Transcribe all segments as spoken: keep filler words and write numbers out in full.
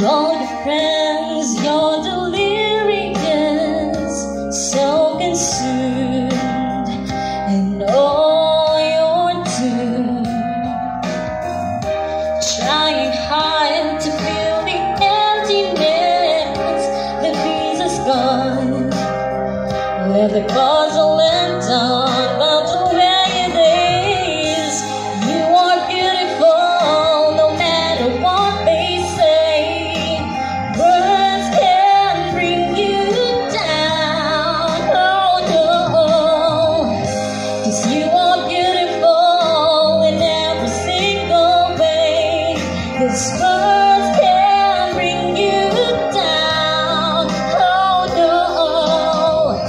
Lord friends, your delirium is so consumed, and all you're doomed, trying hard to fill the emptiness that leaves us gone, where the puzzle ends on. These words can bring you down, oh no.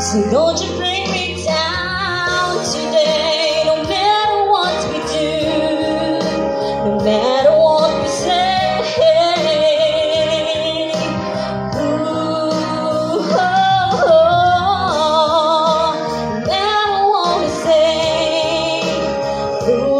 So don't you bring me down today, no matter what we do, no matter what we say. Ooh, oh, oh, no matter what we say. Ooh,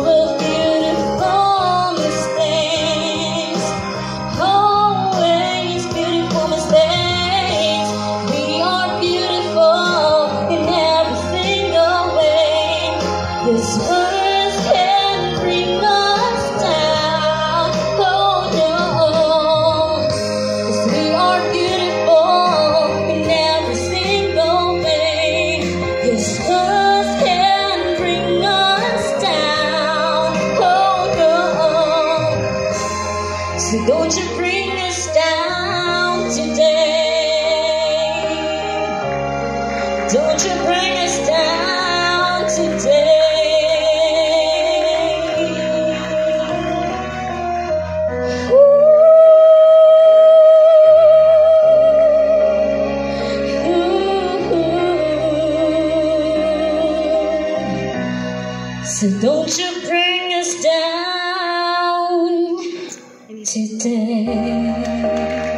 these words can bring us down, oh no. Cause we are beautiful in every single way. These words can bring us down, oh no. So don't you bring us down today. Don't you bring us down today. So don't you bring us down today.